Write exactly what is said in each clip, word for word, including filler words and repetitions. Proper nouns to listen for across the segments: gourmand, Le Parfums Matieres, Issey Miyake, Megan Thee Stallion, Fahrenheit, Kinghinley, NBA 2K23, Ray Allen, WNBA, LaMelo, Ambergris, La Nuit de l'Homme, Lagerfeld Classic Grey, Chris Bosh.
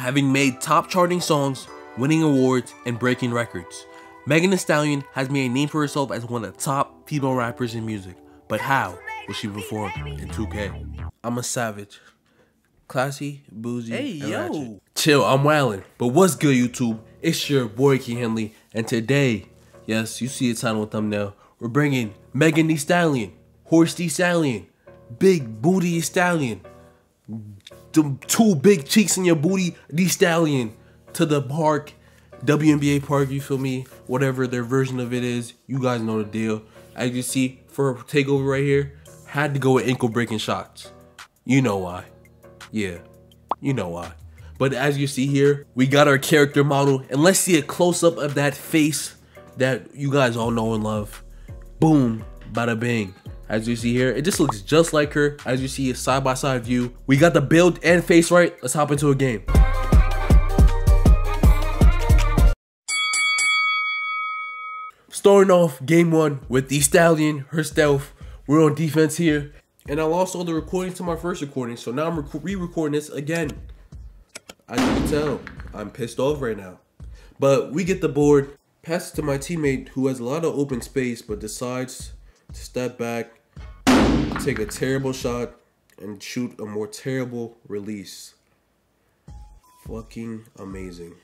having made top charting songs, winning awards, and breaking records. Megan Thee Stallion has made a name for herself as one of the top female rappers in music, but how will she perform in two K? I'm a savage. Classy, bougie, hey, and yo. Ratchet. Chill, I'm wildin'. But what's good, YouTube? It's your boy, Kinghinley, and today, yes, you see the title and thumbnail, we're bringing Megan Thee Stallion, Horse Thee Stallion, Big Booty Thee Stallion, the two big cheeks in your booty Thee Stallion, to the park, W N B A park, you feel me? Whatever their version of it is, you guys know the deal. As you see, for a takeover right here, had to go with ankle-breaking shots. You know why. Yeah, you know why. But as you see here, we got our character model, and let's see a close-up of that face that you guys all know and love. Boom, bada bang. As you see here, it just looks just like her. As you see, a side-by-side view. We got the build and face right. Let's hop into a game. Starting off game one with Thee Stallion, her stealth. We're on defense here. And I lost all the recordings to my first recording, so now I'm re-recording this again. I can tell, I'm pissed off right now. But we get the board, pass it to my teammate who has a lot of open space, but decides to step back, take a terrible shot, and shoot a more terrible release. Fucking amazing.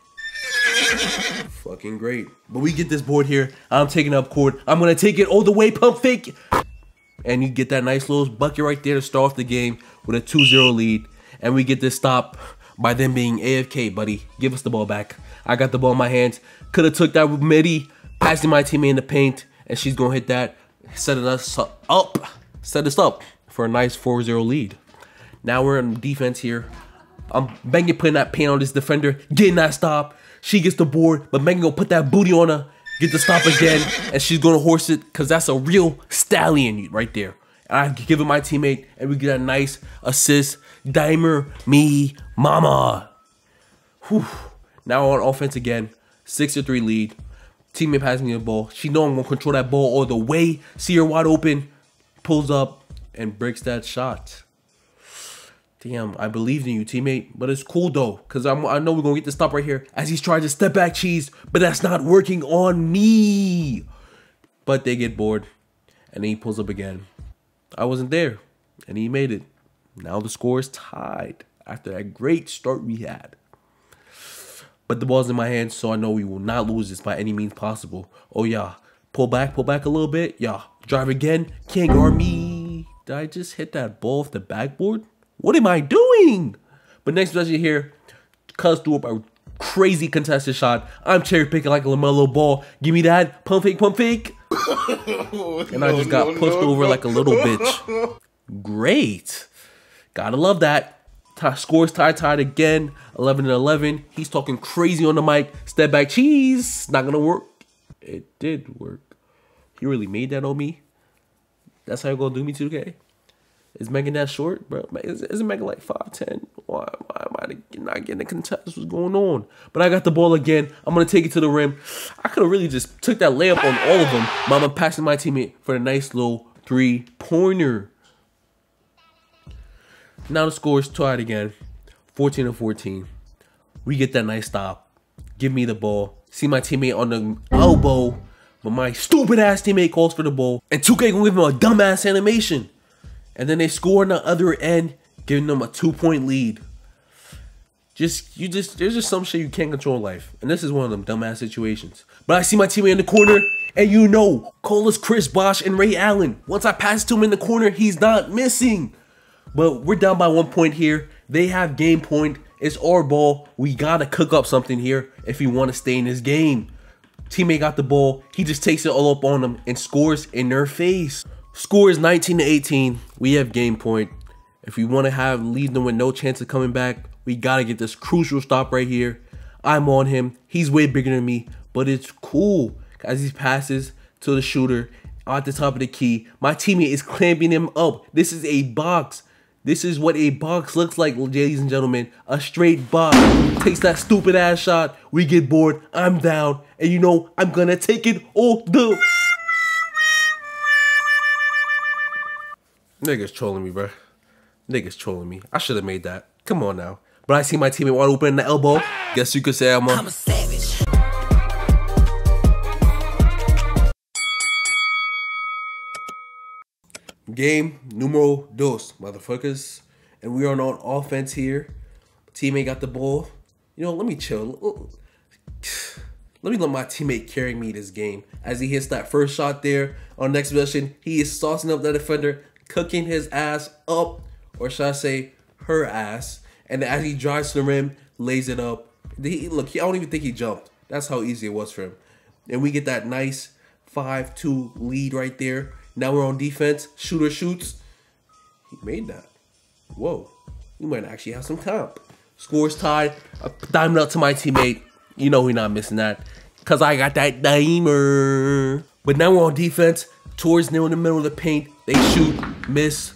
Fucking great. But we get this board here, I'm taking up court, I'm gonna take it all the way, pump fake. And you get that nice little bucket right there to start off the game with a two zero lead. And we get this stop by them being A F K, buddy. Give us the ball back. I got the ball in my hands. Could have took that with Midi, passing my teammate in the paint, and she's going to hit that, setting us up, set us up for a nice four zero lead. Now we're on defense here. I'm Megan putting that paint on this defender, getting that stop. She gets the board, but Megan going to put that booty on her. Get the stop again, and she's gonna horse it, cause that's a real stallion right there. And I give it my teammate, and we get a nice assist. Dimer, me, mama. Whew. Now we're on offense again, six to three lead. Teammate passes me the ball. She know I'm gonna control that ball all the way. See her wide open, pulls up, and breaks that shot. Damn, I believed in you, teammate. But it's cool, though, because I know we're going to get this stop right here. As he's trying to step back, Cheese, but that's not working on me. But they get bored, and he pulls up again. I wasn't there, and he made it. Now the score is tied after that great start we had. But the ball's in my hands, so I know we will not lose this by any means possible. Oh, yeah. Pull back, pull back a little bit. Yeah. Drive again. Can't guard me. Did I just hit that ball off the backboard? What am I doing? But next possession here, Cuz threw up a crazy contested shot. I'm cherry picking like a LaMelo ball. Give me that. Pump fake, pump fake. And I just got pushed over like a little bitch. Great. Gotta love that. Scores tied, tied again. eleven and eleven. He's talking crazy on the mic. Step back, Cheese. Not gonna work. It did work. He really made that on me. That's how you're gonna do me two K? Is Megan that short, bro? Isn't Megan like five ten? Why, why am I not getting a contest? What's going on? But I got the ball again. I'm going to take it to the rim. I could have really just took that layup on all of them. Mama passing my teammate for the nice little three-pointer. Now the score is tied again. fourteen to fourteen. We get that nice stop. Give me the ball. See my teammate on the elbow. But my stupid-ass teammate calls for the ball. And two K going to give him a dumbass animation. And then they score on the other end, giving them a two-point lead. Just, you just, there's just some shit you can't control in life. And this is one of them dumbass situations. But I see my teammate in the corner, and you know, call us Chris Bosh and Ray Allen. Once I pass to him in the corner, he's not missing. But we're down by one point here. They have game point. It's our ball. We gotta cook up something here if we want to stay in this game. Teammate got the ball. He just takes it all up on them and scores in their face. Score is nineteen to eighteen. We have game point. If we want to have lead them with no chance of coming back, we got to get this crucial stop right here. I'm on him. He's way bigger than me, but it's cool as he passes to the shooter at the top of the key. My teammate is clamping him up. This is a box. This is what a box looks like, ladies and gentlemen. A straight box. Takes that stupid ass shot. We get bored. I'm down. And you know, I'm going to take it all the... Niggas trolling me, bro. Niggas trolling me. I should have made that. Come on now. But I see my teammate wide open in the elbow. Guess you could say I'm a, I'm a savage. Game numero dos, motherfuckers. And we are on offense here. Teammate got the ball. You know, let me chill. Let me let my teammate carry me this game. As he hits that first shot there on next possession, he is saucing up that defender, cooking his ass up, or should I say her ass. And as he drives to the rim, lays it up. He, look, I don't even think he jumped. That's how easy it was for him. And we get that nice five two lead right there. Now we're on defense. Shooter shoots. He made that. Whoa. We might actually have some comp. Scores tied. I diamond up to my teammate. You know we're not missing that. Because I got that dimer. But now we're on defense. Towards near in the middle of the paint. They shoot. Miss.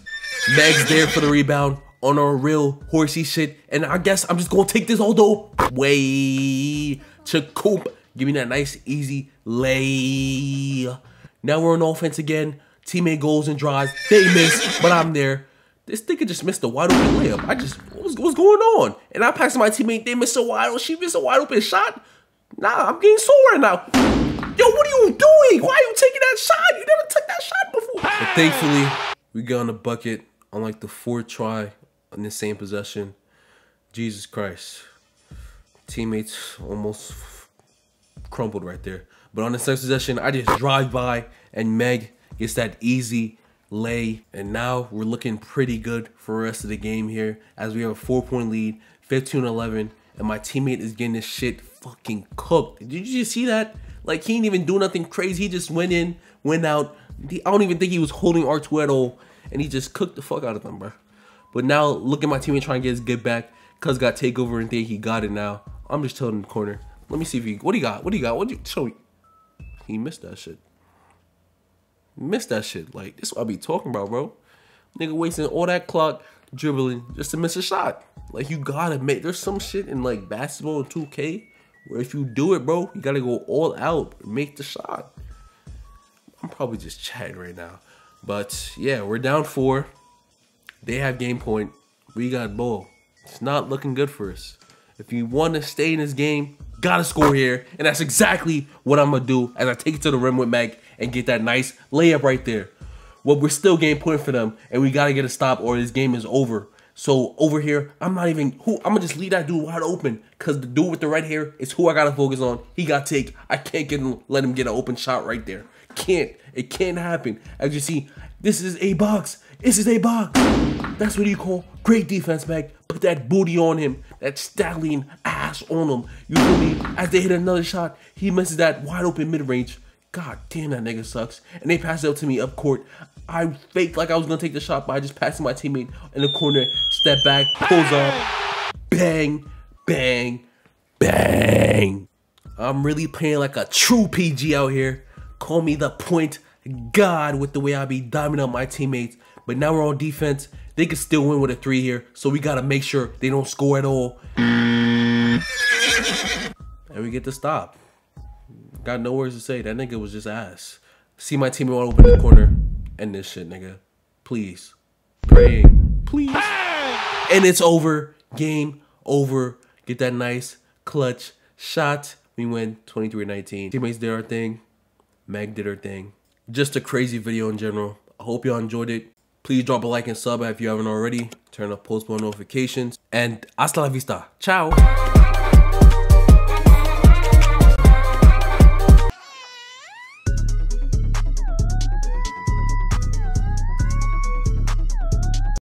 Meg's there for the rebound. On our real horsey shit. And I guess I'm just going to take this all the way to Coop. Give me that nice, easy lay. Now we're on offense again. Teammate goes and drives. They miss, but I'm there. This nigga just missed a wide open layup. I just, what's, what's going on? And I passed my teammate. They missed a wide open. She missed a wide open shot. Nah, I'm getting sore right now. Yo, what are you doing? Why are you taking that shot? You never took that shot before. But thankfully, we got on the bucket on like the fourth try on this same possession. Jesus Christ. Teammates almost crumbled right there. But on the next possession, I just drive by and Meg gets that easy lay. And now we're looking pretty good for the rest of the game here as we have a four-point lead, fifteen eleven, and my teammate is getting this shit fucking cooked. Did you just see that? Like, he didn't even do nothing crazy. He just went in, went out. I don't even think he was holding R two at all, and he just cooked the fuck out of them, bro. But now, look at my teammate trying to get his good back. Cuz got takeover and think he got it now. I'm just chilling in the corner. Let me see if he, what he got? What do you got? What do you, show me. He missed that shit. Missed that shit. Like, this is what I be talking about, bro. Nigga wasting all that clock dribbling just to miss a shot. Like, you gotta make, there's some shit in like basketball and two K where if you do it, bro, you gotta go all out and make the shot. I'm probably just chatting right now. But yeah, we're down four. They have game point. We got ball. It's not looking good for us. If you want to stay in this game, gotta score here. And that's exactly what I'm gonna do as I take it to the rim with Meg and get that nice layup right there. Well, we're still game point for them and we gotta get a stop or this game is over. So over here, I'm not even, who I'm gonna just leave that dude wide open because the dude with the red hair is who I gotta focus on. He got take. I can't get him, let him get an open shot right there. Can't. It can't happen. As you see, this is a box. This is a box. That's what you call great defense, Meg. Put that booty on him. That stallion ass on him. You feel me? As they hit another shot, he misses that wide open mid-range. God damn, that nigga sucks. And they pass it up to me up court. I faked like I was going to take the shot, but I just passed my teammate in the corner. Step back. Pulls up. Bang. Bang. Bang. I'm really playing like a true P G out here. Call me the point god with the way I be diming up my teammates. But now we're on defense. They could still win with a three here, so we gotta make sure they don't score at all. And we get the stop. Got no words to say. That nigga was just ass. See my teammate all open in the corner. End this shit, nigga. Please. Praying. Please. And it's over. Game over. Get that nice clutch shot. We win twenty-three nineteen. Teammates did our thing. Meg did her thing. Just a crazy video in general. I hope y'all enjoyed it. Please drop a like and sub if you haven't already. Turn up post notifications. And hasta la vista. Ciao.